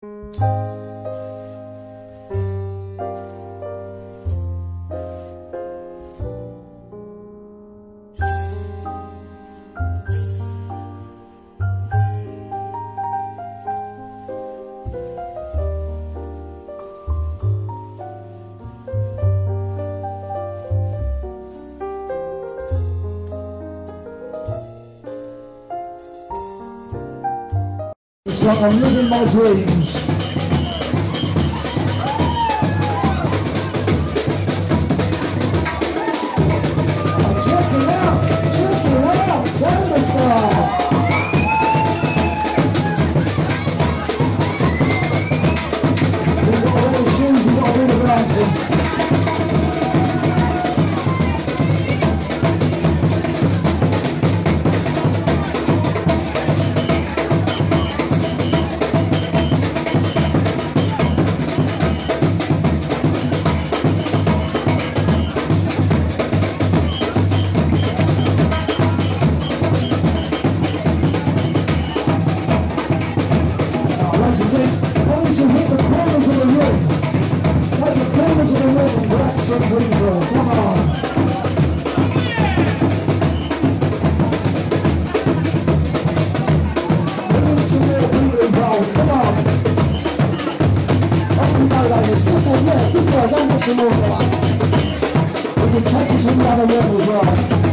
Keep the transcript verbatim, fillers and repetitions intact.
So I'm living my dreams. People are not missing over. We can take this another level as well.